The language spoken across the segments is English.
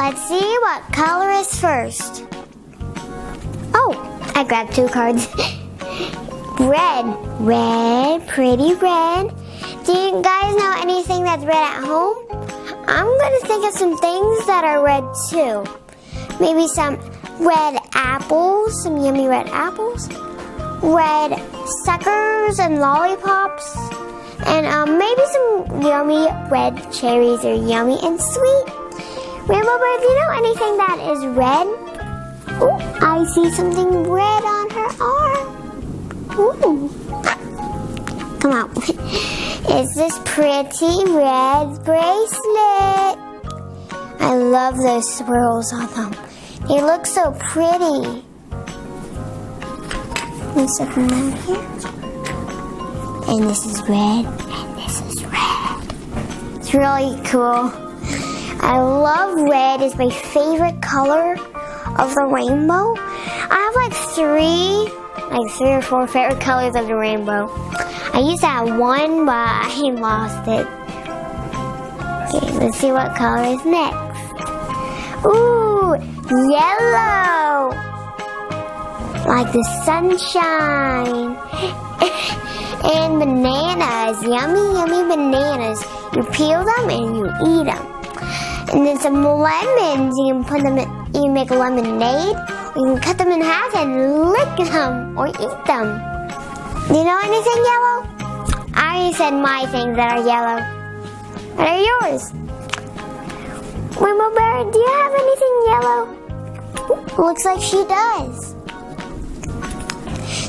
Let's see what color is first. Oh, I grabbed two cards. Red. Red, pretty red. Do you guys know anything that's red at home? I'm going to think of some things that are red too. Maybe some red apples, some yummy red apples. Red suckers and lollipops. And maybe some yummy red cherries are yummy and sweet. Rainbow Bird, do you know anything that is red? Ooh, I see something red on her arm. Ooh. Come on. It's this pretty red bracelet. I love those swirls on them. They look so pretty. Let's open them here. And this is red. And this is red. It's really cool. I love red. It's my favorite color of the rainbow. I have like three or four favorite colors of the rainbow. I used to have one, but I lost it. Okay, let's see what color is next. Ooh, yellow! Like the sunshine. And bananas, yummy, yummy bananas. You peel them and you eat them. And then some lemons, you can put them in, you can make lemonade. You can cut them in half and lick them or eat them. Do you know anything yellow? I already said my things that are yellow. What are yours? Rainbow Bird, do you have anything yellow? Ooh, looks like she does.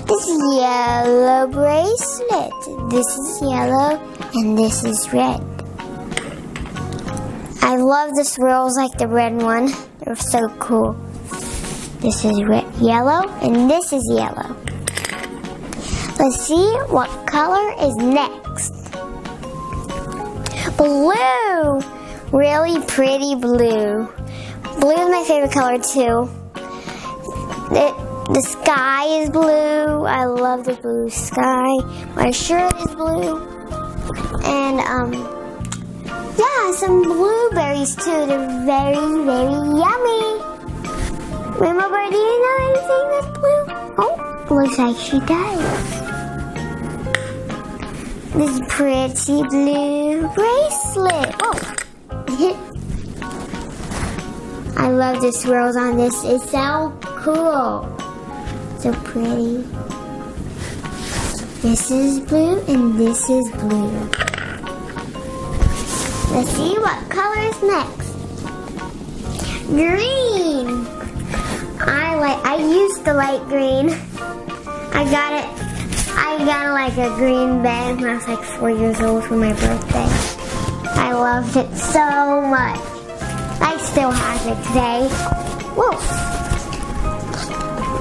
This is yellow bracelet. This is yellow and this is red. I love the swirls like the red one. They're so cool. This is red, yellow, and this is yellow. Let's see what color is next. Blue! Really pretty blue. Blue is my favorite color too. The sky is blue. I love the blue sky. My shirt is blue. And yeah, some blueberries too. They're very, very yummy. Rainbow Bird, do you know anything that's blue? Oh, looks like she does. This pretty blue bracelet. Oh. I love the swirls on this. It's so cool. So pretty. This is blue and this is blue. Let's see what color is next. Green. I used to like green. I got like a green bag when I was like 4 years old for my birthday. I loved it so much. I still have it today. Whoa.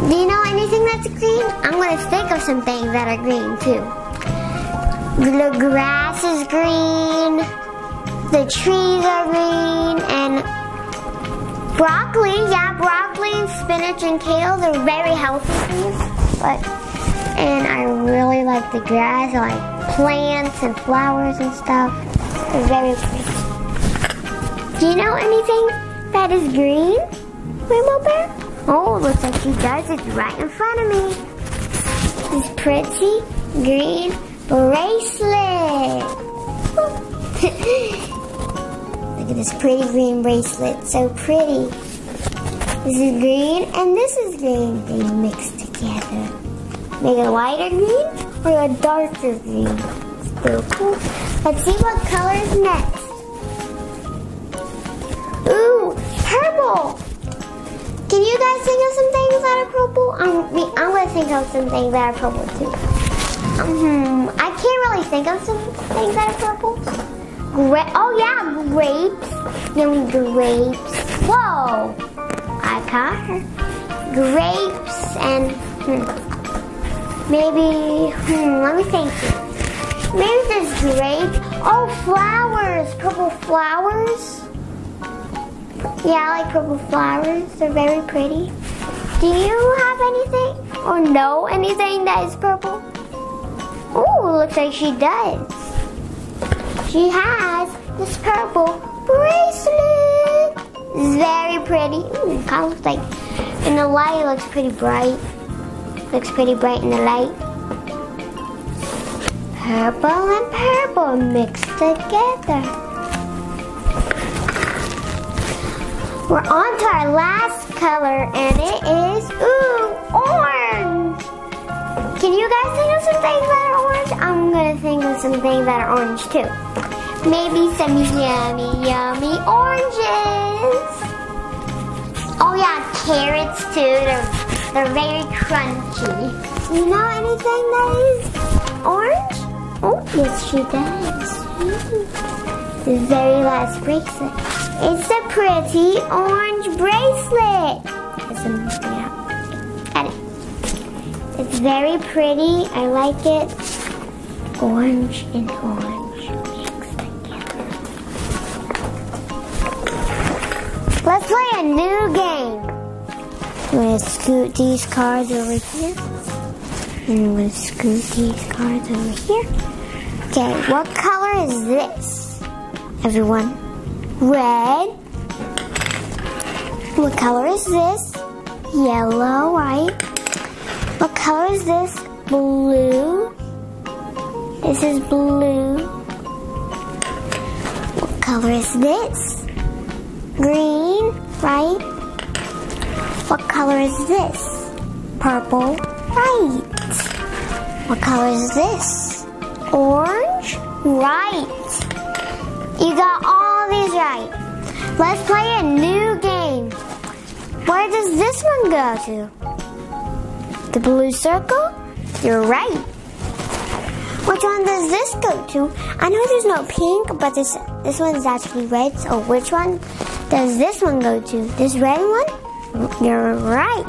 Do you know anything that's green? I'm going to think of some things that are green too. The grass is green. The trees are green. And broccoli, yeah, broccoli, spinach, and kale, they're very healthy things. And I really like the grass. I like plants and flowers and stuff. They're very pretty. Do you know anything that is green, Rainbow Bear? Oh, looks like she does. It's right in front of me. This pretty green bracelet. Look at this pretty green bracelet, so pretty. This is green and this is green. They mix together. Make a lighter green or a darker green. It's so cool. Let's see what color is next. Ooh, purple. Can you guys think of some things that are purple? I'm going to think of some things that are purple too. I can't really think of some things that are purple. Oh yeah, grapes. Yummy grapes. Whoa! I caught her. Grapes and maybe let me think. Maybe there's grapes. Oh, flowers. Purple flowers. Yeah, I like purple flowers. They're very pretty. Do you have anything or know anything that is purple? Ooh, looks like she does. She has this purple bracelet. It's very pretty. Ooh, kind of looks like, in the light, it looks pretty bright. Looks pretty bright in the light. Purple and purple mixed together. We're on to our last color, and it is, ooh, orange. Can you guys think of some things that are orange? I'm gonna think of some things that are orange too. Maybe some yummy, yummy oranges. Oh yeah, carrots too. They're very crunchy. You know anything that is orange? Oh, yes she does. The very last bracelet. It's a pretty orange bracelet. Got it. It's very pretty. I like it. Orange and orange mixed together. Let's play a new game. I'm going to scoot these cards over here. And I'm going to scoot these cards over here. Okay, what color is this, everyone? Red. What color is this? Yellow, right? What color is this? Blue. This is blue. What color is this? Green, right? What color is this? Purple, right. What color is this? Orange, right. You got all these right. Let's play a new game. Where does this one go to? The blue circle? You're right. Which one does this go to? I know there's no pink, but this one's actually red. So which one does this one go to? This red one? You're right.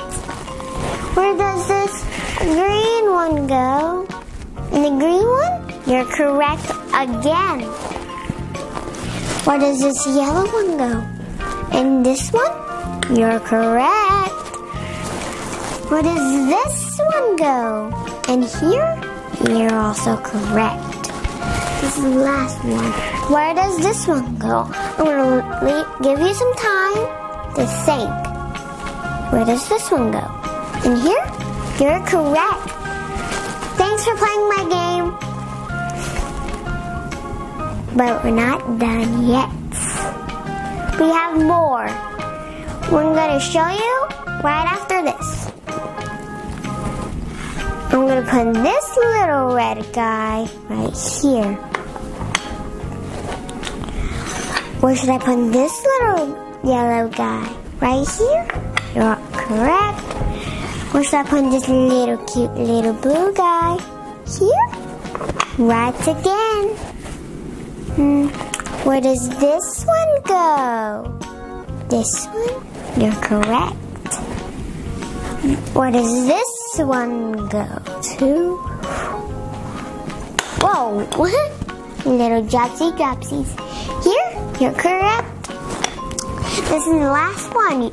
Where does this green one go? And the green one? You're correct again. Where does this yellow one go? And this one? You're correct. Where does this one go? And here? You're also correct. This is the last one. Where does this one go? I'm gonna give you some time to think. Where does this one go? In here? You're correct. Thanks for playing my game. But we're not done yet. We have more. We're gonna show you right after this. I'm gonna put this little red guy right here. Where should I put this little yellow guy? Right here? You're correct. Where should I put this little cute little blue guy? Here? Right again. Where does this one go? This one? You're correct. Where does this one go to? Whoa. Little dropsies. Here? You're correct. This is the last one.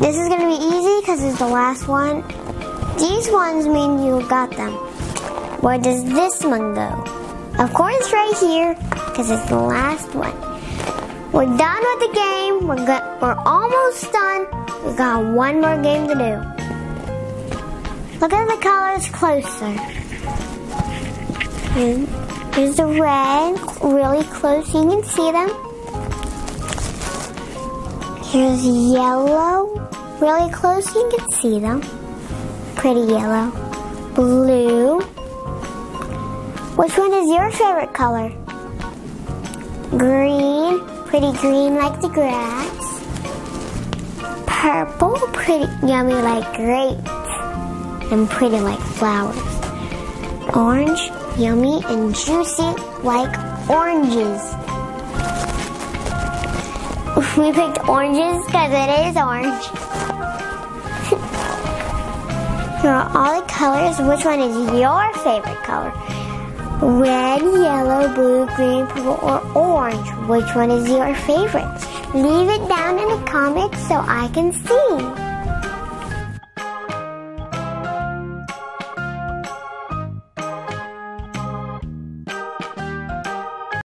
This is gonna be easy because it's the last one. These ones mean you got them. Where does this one go? Of course, right here, because it's the last one. We're done with the game. We're almost done. We got one more game to do. Look at the colors closer. And there's the red, really close. You can see them. Here's yellow. Really close, you can see them. Pretty yellow. Blue. Which one is your favorite color? Green. Pretty green like the grass. Purple. Pretty yummy like grapes. And pretty like flowers. Orange. Yummy and juicy like oranges. We picked oranges because it is orange. Here are all the colors. Which one is your favorite color? Red, yellow, blue, green, purple, or orange. Which one is your favorite? Leave it down in the comments so I can see.